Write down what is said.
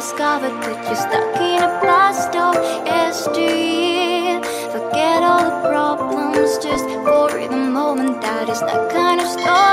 discovered that you're stuck in a blast of history. Forget all the problems just for the moment. That is that kind of story.